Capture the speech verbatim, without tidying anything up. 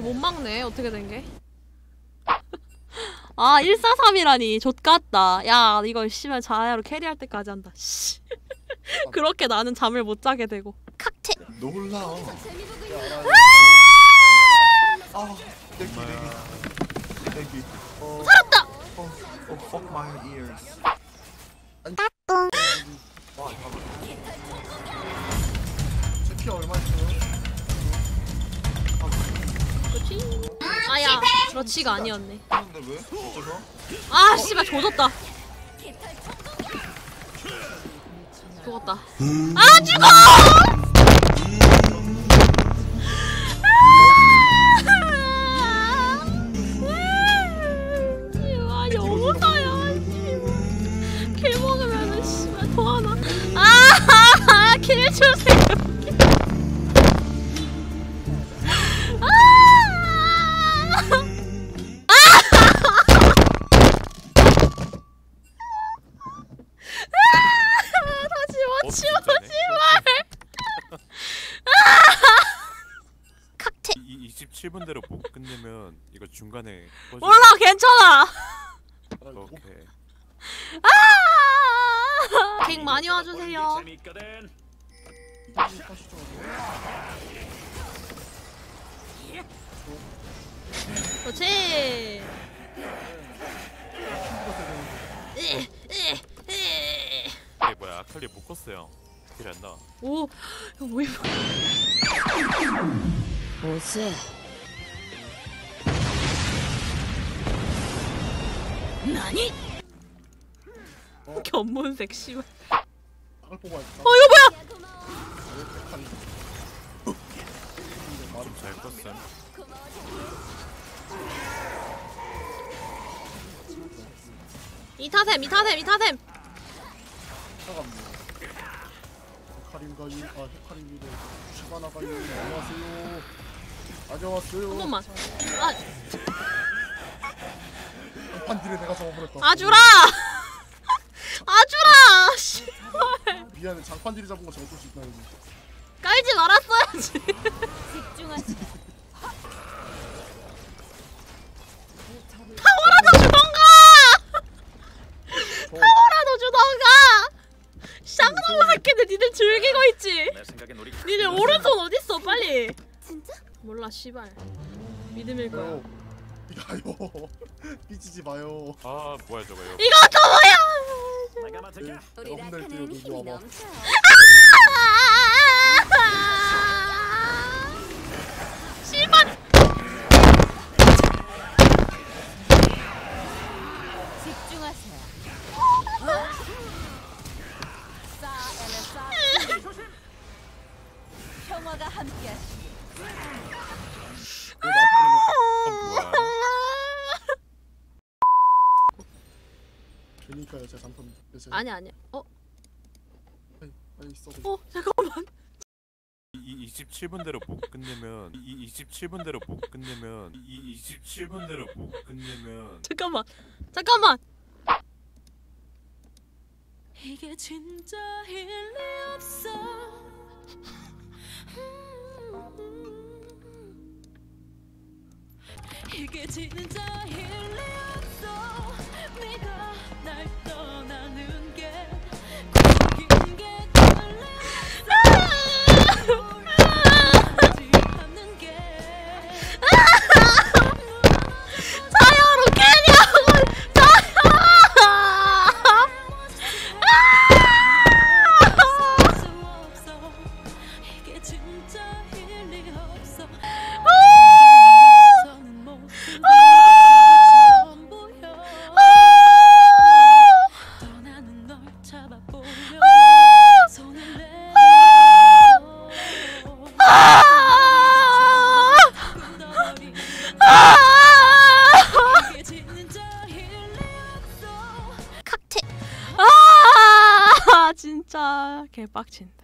얘를 못 막네. 어떻게 된 게? 아 일사삼이라니 좆같다. 야 이거 씨발 자야로 캐리할 때까지 한다. 씨. 그렇게 나는 잠을 못 자게 되고. 칵테. 놀라. 아, 대기 대기. 대기. 살았다. Oh, oh, fuck my ears. 까꿍. 아야, 그렇지가 아니었네. 아, 씨발 조졌다. 죽었다. 아, 죽어! 아, 여우다야. 킬 먹으면은 씨발 도와나. 아, 킬 주세요. 이십칠 분대로 못 끝내면 이거 중간에 몰라 괜찮아. 오케이. 아! 갱 많이 와주세요. 그렇지. 이게 뭐야? 아칼리 묶었어요. 딜 안 나. 오, 왜? 뭐지? 나니? 견문색 씨발. 어 이거 뭐야? 잘 껐어. 이타셈 이타셈 이타셈. 헤카림가이 아 헤카림이래. 시바나가이 안녕하세요. 안녕하세요. 한 번만. 아. 내가 아주라! 아주라! 씨발! 미안해 장판딜이 잡은 거 잡을 수 있나 이거. 깔지 말았어야지. 집중하지. 타워라도 주던가! 타워라도 주던가! 샹놈 새끼들 니들 즐기고 있지. 니들 오른손 어딨어 빨리. 진짜? 몰라 씨발. 믿음일 거야. 야요 삐치지 마요. 아 뭐야 저거 이거. 이거 또 뭐야? 내가 혼날 때 여기 와봐. 씨발. 집중하세요. 평화가 함께하시길. 그니까요, 제 단품. 아니 아니. 어? 아니, 아니 있어. 어, 잠깐만. 이 이십칠 분대로 못 끝내면 이 이십칠 분대로 못 끝내면 이 이십칠 분대로 못 끝내면 잠깐만. 잠깐만. 이게 진짜 일리 없어. 이게 진짜 일리 없어. 네가 날 떠나는 게 고긴 게 걸렸어. 하지 않는 게 자야로 캐리하고 자야 이게 진짜 일리 없어. 진짜 개빡친다.